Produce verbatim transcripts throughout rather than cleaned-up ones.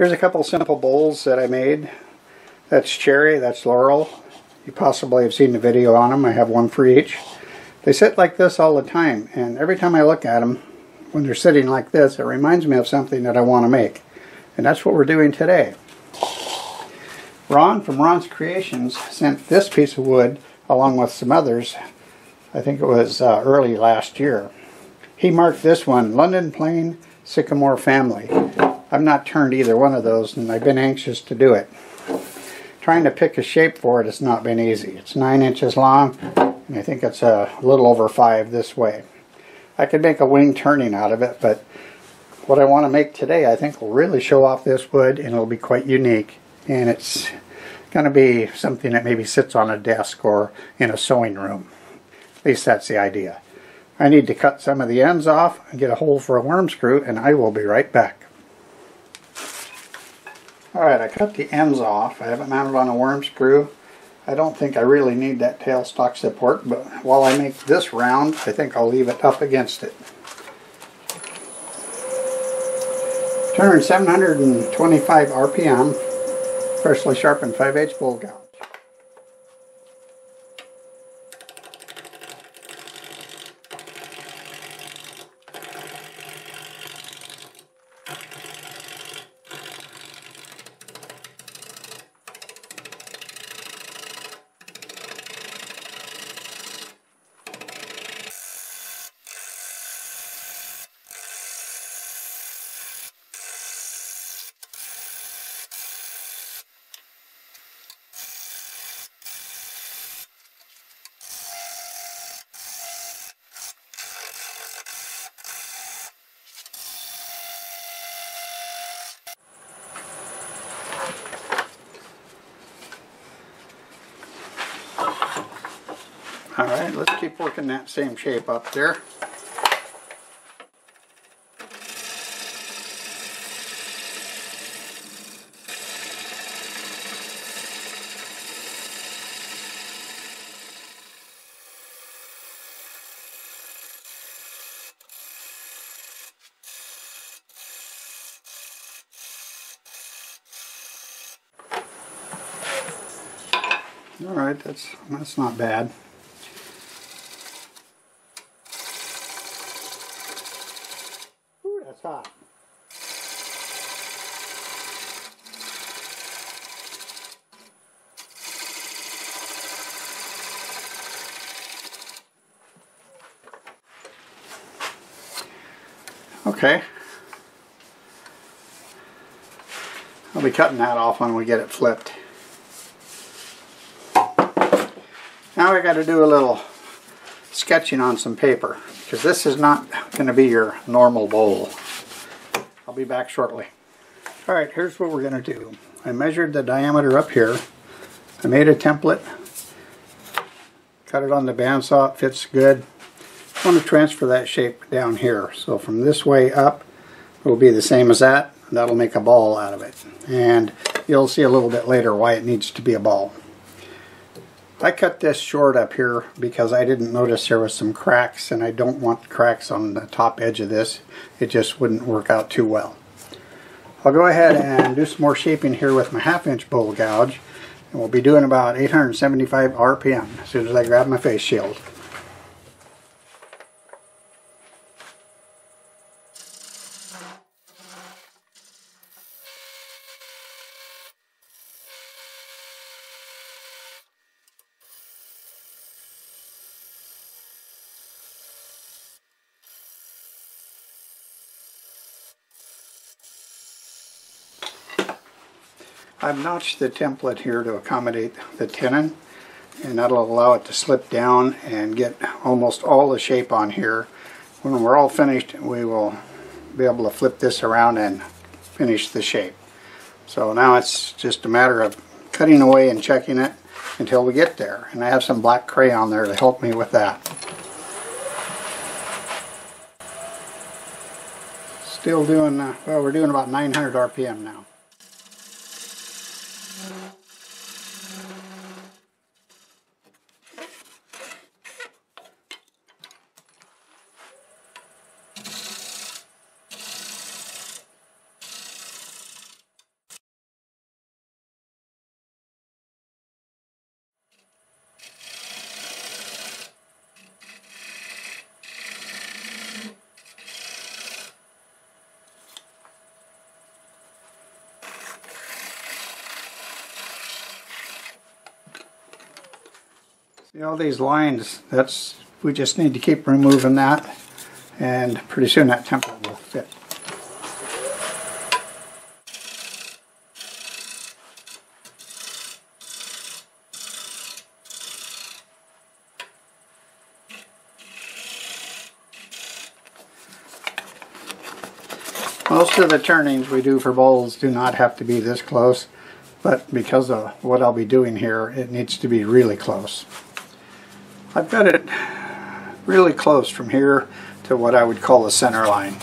Here's a couple simple bowls that I made. That's cherry, that's laurel. You possibly have seen the video on them. I have one for each. They sit like this all the time, and every time I look at them, when they're sitting like this, it reminds me of something that I want to make. And that's what we're doing today. Ron from Ron's Creations sent this piece of wood along with some others. I think it was uh, early last year. He marked this one, London Plane, Sycamore Family. I've not turned either one of those, and I've been anxious to do it. Trying to pick a shape for it has not been easy. It's nine inches long, and I think it's a little over five this way. I could make a wing turning out of it, but what I want to make today I think will really show off this wood, and it'll be quite unique. And it's going to be something that maybe sits on a desk or in a sewing room. At least that's the idea. I need to cut some of the ends off and get a hole for a worm screw, and I will be right back. Alright, I cut the ends off. I have it mounted on a worm screw. I don't think I really need that tailstock support, but while I make this round, I think I'll leave it up against it. Turn seven hundred twenty-five R P M, freshly sharpened five eighths bowl gouge. Alright, let's keep working that same shape up there. Alright, that's, that's not bad. Hot. Okay. I'll be cutting that off when we get it flipped. Now I got to do a little sketching on some paper, because this is not going to be your normal bowl. I'll be back shortly. Alright, here's what we're going to do. I measured the diameter up here. I made a template. Cut it on the bandsaw. It fits good. I want to transfer that shape down here. So from this way up, it will be the same as that. That'll make a ball out of it. And you'll see a little bit later why it needs to be a ball. I cut this short up here because I didn't notice there was some cracks, and I don't want cracks on the top edge of this. It just wouldn't work out too well. I'll go ahead and do some more shaping here with my half inch bowl gouge, and we'll be doing about eight hundred seventy-five R P M as soon as I grab my face shield. I've notched the template here to accommodate the tenon, and that'll allow it to slip down and get almost all the shape on here. When we're all finished, we will be able to flip this around and finish the shape. So now it's just a matter of cutting away and checking it until we get there. And I have some black crayon there to help me with that. Still doing, uh, well, we're doing about nine hundred R P M now. You know, these lines, that's, we just need to keep removing that, and pretty soon that template will fit. Most of the turnings we do for bowls do not have to be this close, but because of what I'll be doing here, it needs to be really close. I've got it really close from here to what I would call the center line,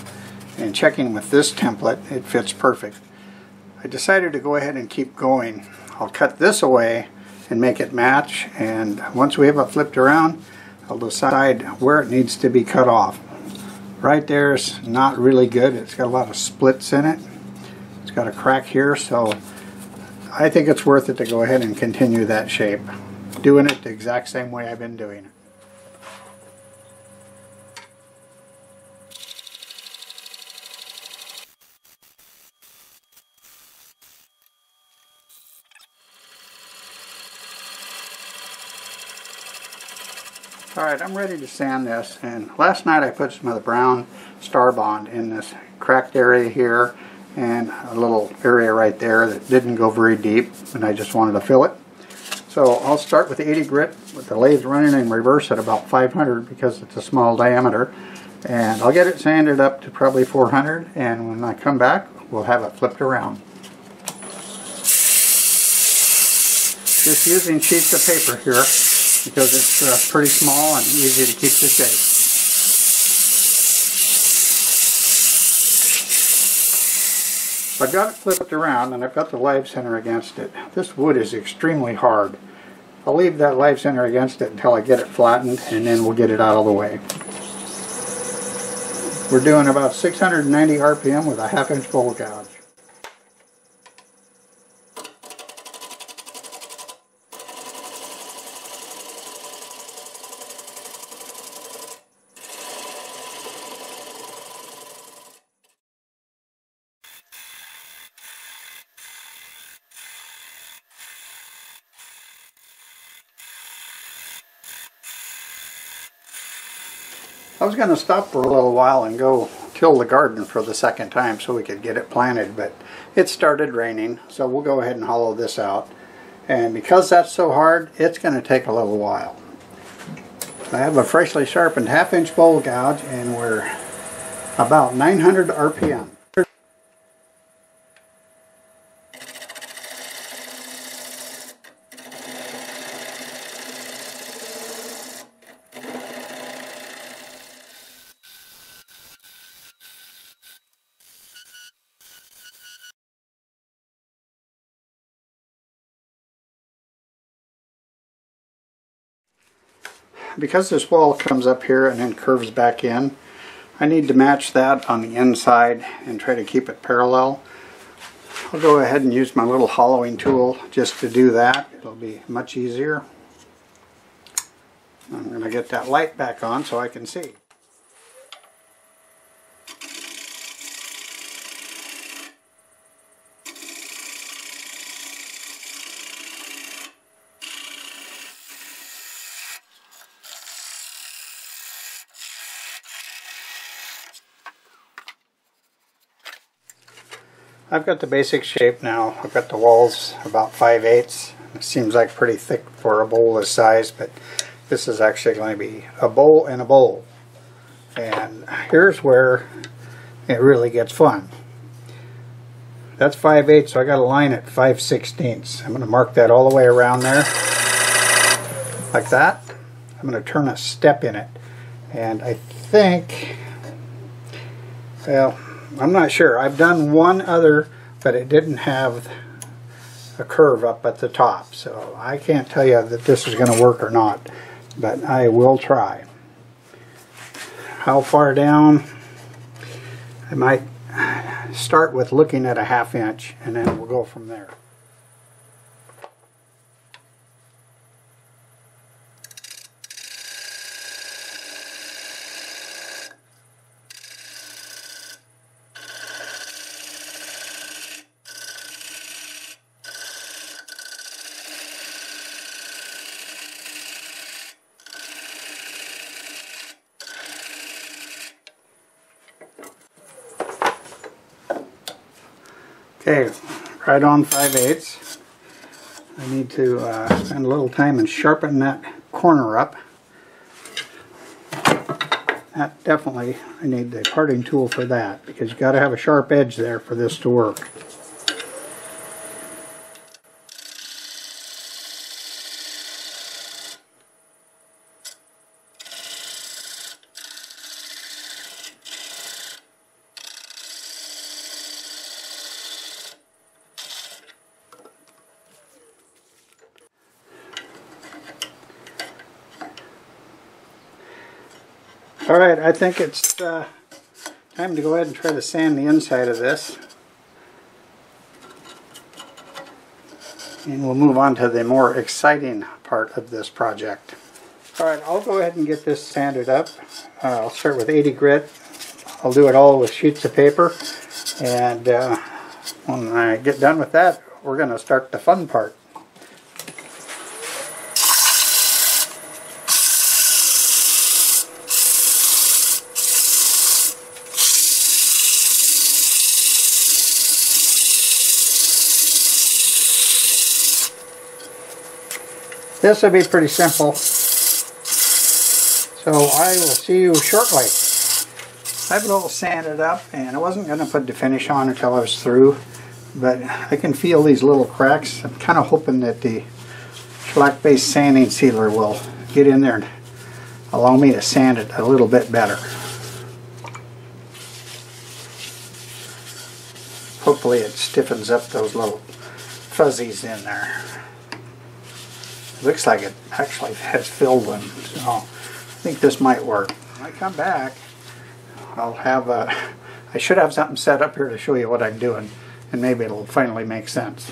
and checking with this template, it fits perfect. I decided to go ahead and keep going. I'll cut this away and make it match, and once we have it flipped around, I'll decide where it needs to be cut off. Right there is not really good. It's got a lot of splits in it. It's got a crack here, so I think it's worth it to go ahead and continue that shape, doing it the exact same way I've been doing it. Alright, I'm ready to sand this, and last night I put some of the brown Starbond in this cracked area here and a little area right there that didn't go very deep, and I just wanted to fill it. So I'll start with the eighty grit with the lathe running in reverse at about five hundred because it's a small diameter, and I'll get it sanded up to probably four hundred, and when I come back we'll have it flipped around. Just using sheets of paper here, because it's uh, pretty small and easy to keep the shape. I've got it flipped around, and I've got the live center against it. This wood is extremely hard. I'll leave that live center against it until I get it flattened, and then we'll get it out of the way. We're doing about six hundred ninety R P M with a half inch bowl gouge. I was going to stop for a little while and go till the garden for the second time so we could get it planted, but it started raining, so we'll go ahead and hollow this out. And because that's so hard, it's going to take a little while. I have a freshly sharpened half inch bowl gouge, and we're about nine hundred R P M. Because this wall comes up here and then curves back in, I need to match that on the inside and try to keep it parallel. I'll go ahead and use my little hollowing tool just to do that. It'll be much easier. I'm going to get that light back on so I can see. I've got the basic shape now. I've got the walls about five eighths. It seems like pretty thick for a bowl this size, but this is actually going to be a bowl and a bowl. And here's where it really gets fun. That's five eighths, so I got a line at five sixteenths. I'm going to mark that all the way around there, like that. I'm going to turn a step in it. And I think, well, I'm not sure. I've done one other, but it didn't have a curve up at the top, so I can't tell you that this is going to work or not, but I will try. How far down? I might start with looking at a half inch, and then we'll go from there. Okay, right on five eighths. I need to uh, spend a little time and sharpen that corner up. That definitely, I need the parting tool for that, because you've got to have a sharp edge there for this to work. Alright, I think it's uh, time to go ahead and try to sand the inside of this. And we'll move on to the more exciting part of this project. Alright, I'll go ahead and get this sanded up. Uh, I'll start with eighty grit. I'll do it all with sheets of paper. And uh, when I get done with that, we're going to start the fun part. This will be pretty simple, so I will see you shortly. I've a little sanded up, and I wasn't going to put the finish on until I was through, but I can feel these little cracks. I'm kind of hoping that the shellac-based sanding sealer will get in there and allow me to sand it a little bit better. Hopefully it stiffens up those little fuzzies in there. Looks like it actually has filled them, so I think this might work. When I come back, I'll have a, I should have something set up here to show you what I'm doing, and maybe it'll finally make sense.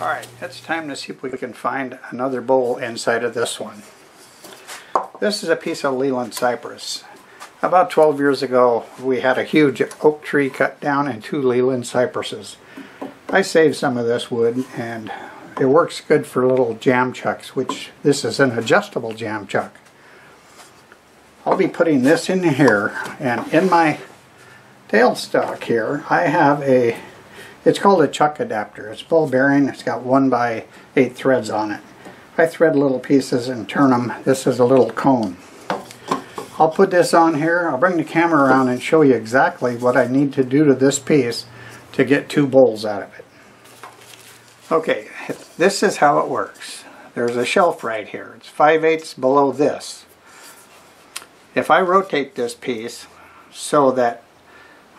Alright, it's time to see if we can find another bowl inside of this one. This is a piece of Leyland cypress. About twelve years ago, we had a huge oak tree cut down and two Leyland cypresses. I saved some of this wood, and it works good for little jam chucks, which this is an adjustable jam chuck. I'll be putting this in here, and in my tailstock here I have a, it's called a chuck adapter. It's ball bearing, it's got one by eight threads on it. I thread little pieces and turn them. This is a little cone. I'll put this on here, I'll bring the camera around and show you exactly what I need to do to this piece to get two bowls out of it. Okay, this is how it works. There's a shelf right here. It's five eighths below this. If I rotate this piece so that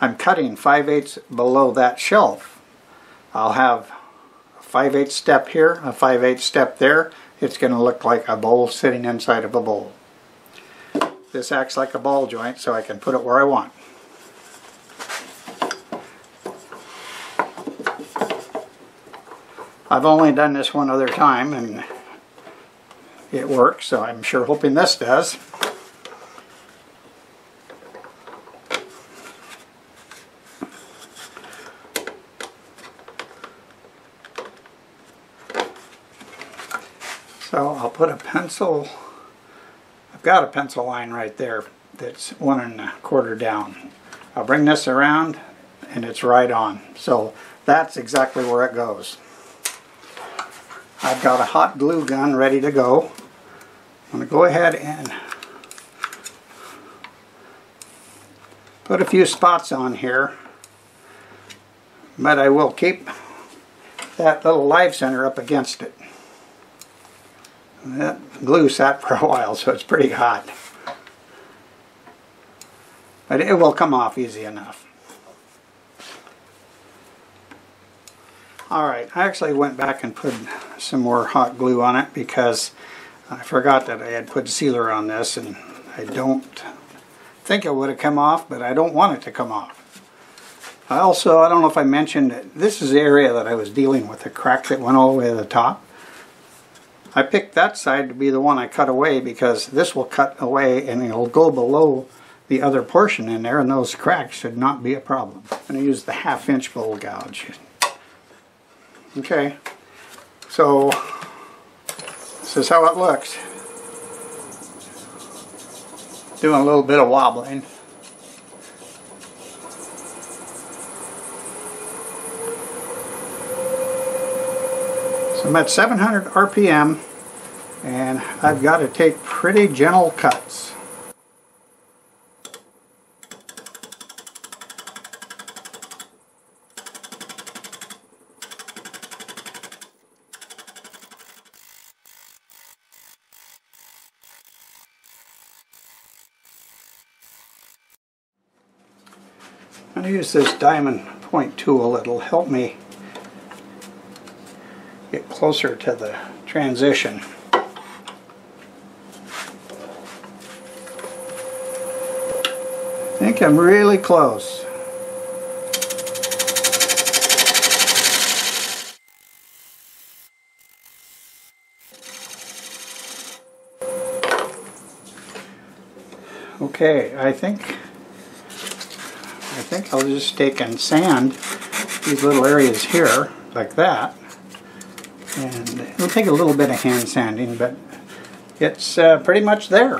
I'm cutting five eighths below that shelf, I'll have a five eighths step here, a five eighths step there. It's going to look like a bowl sitting inside of a bowl. This acts like a ball joint, so I can put it where I want. I've only done this one other time and it works, so I'm sure hoping this does. So I'll put a pencil, I've got a pencil line right there that's one and a quarter down. I'll bring this around and it's right on. So that's exactly where it goes. I've got a hot glue gun ready to go. I'm going to go ahead and put a few spots on here, but I will keep that little live center up against it. And that glue sat for a while, so it's pretty hot, but it will come off easy enough. Alright, I actually went back and put some more hot glue on it because I forgot that I had put sealer on this, and I don't think it would have come off, but I don't want it to come off. I also, I don't know if I mentioned it, this is the area that I was dealing with, a crack that went all the way to the top. I picked that side to be the one I cut away because this will cut away and it'll go below the other portion in there, and those cracks should not be a problem. I'm going to use the half inch bowl gouge. Okay, so this is how it looks. Doing a little bit of wobbling. So I'm at seven hundred R P M and I've got to take pretty gentle cuts. I'm going to use this diamond point tool. It'll help me get closer to the transition. I think I'm really close. Okay, I think I think I'll just take and sand these little areas here like that, and it'll take a little bit of hand sanding, but it's uh, pretty much there,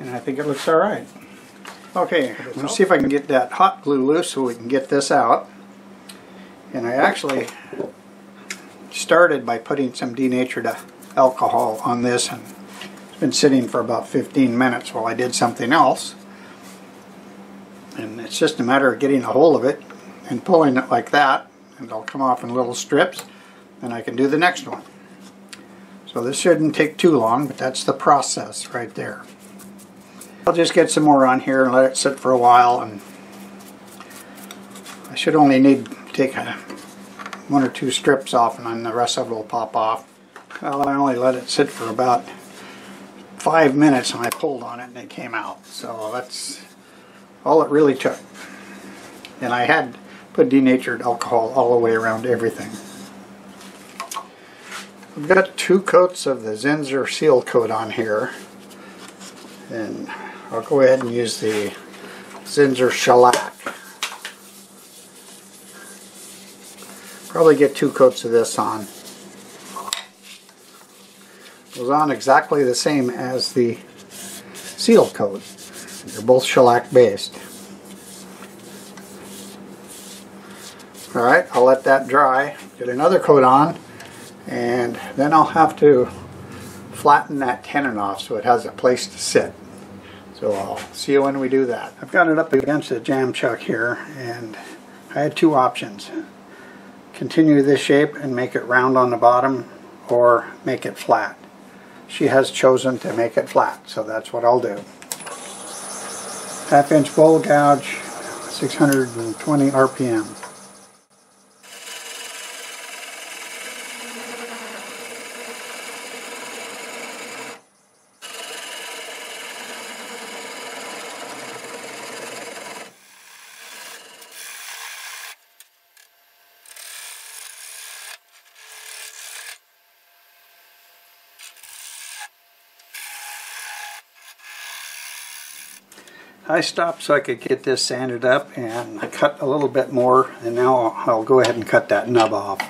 and I think it looks all right. Okay, I'm going to see if I can get that hot glue loose so we can get this out. And I actually started by putting some denatured alcohol on this, and it's been sitting for about fifteen minutes while I did something else. And it's just a matter of getting a hold of it and pulling it like that, and it'll come off in little strips, and I can do the next one. So this shouldn't take too long, but that's the process right there. I'll just get some more on here and let it sit for a while, and I should only need to take a, one or two strips off, and then the rest of it will pop off. Well, I only let it sit for about five minutes and I pulled on it and it came out, so that's all it really took. And I had put denatured alcohol all the way around everything. I've got two coats of the Zinsser Seal Coat on here, and I'll go ahead and use the Zinsser Shellac. Probably get two coats of this on. It was on exactly the same as the Seal Coat. They're both shellac based. Alright, I'll let that dry, get another coat on, and then I'll have to flatten that tenon off so it has a place to sit. So I'll see you when we do that. I've got it up against a jam chuck here, and I had two options. Continue this shape and make it round on the bottom, or make it flat. She has chosen to make it flat, so that's what I'll do. Half inch bowl gouge, six hundred twenty R P M. I stopped so I could get this sanded up, and I cut a little bit more, and now I'll go ahead and cut that nub off.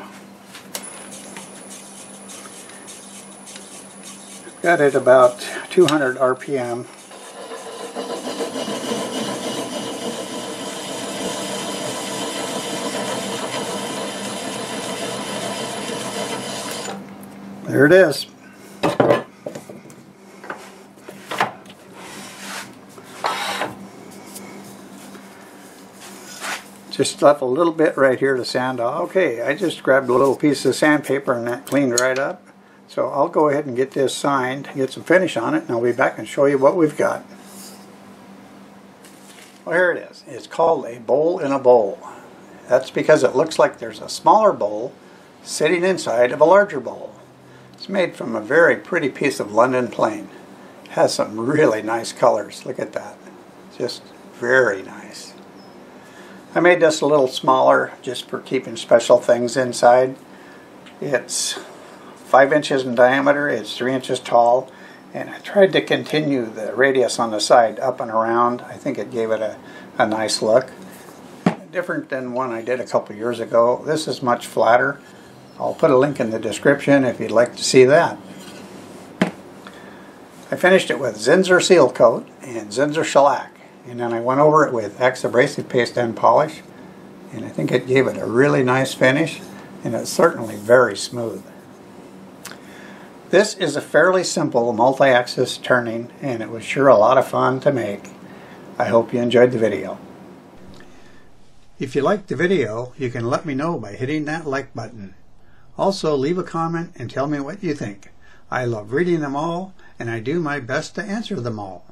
I've got it about two hundred R P M. There it is. Just left a little bit right here to sand off. Okay, I just grabbed a little piece of sandpaper and that cleaned right up. So I'll go ahead and get this signed, get some finish on it, and I'll be back and show you what we've got. Well, here it is. It's called a bowl in a bowl. That's because it looks like there's a smaller bowl sitting inside of a larger bowl. It's made from a very pretty piece of London Plane. It has some really nice colors. Look at that. Just very nice. I made this a little smaller just for keeping special things inside. It's five inches in diameter, it's three inches tall, and I tried to continue the radius on the side up and around. I think it gave it a, a nice look. Different than one I did a couple years ago. This is much flatter. I'll put a link in the description if you'd like to see that. I finished it with Zinsser Seal Coat and Zinsser Shellac. And then I went over it with Acks Abrasive Paste and Polish, and I think it gave it a really nice finish. and it's certainly very smooth. This is a fairly simple multi-axis turning, and it was sure a lot of fun to make. I hope you enjoyed the video. If you liked the video, you can let me know by hitting that like button. Also, leave a comment and tell me what you think. I love reading them all, and I do my best to answer them all.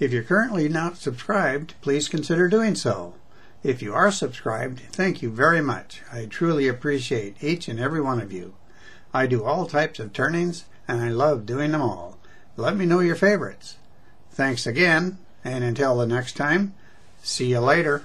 If you're currently not subscribed, please consider doing so. If you are subscribed, thank you very much. I truly appreciate each and every one of you. I do all types of turnings, and I love doing them all. Let me know your favorites. Thanks again, and until the next time, see you later.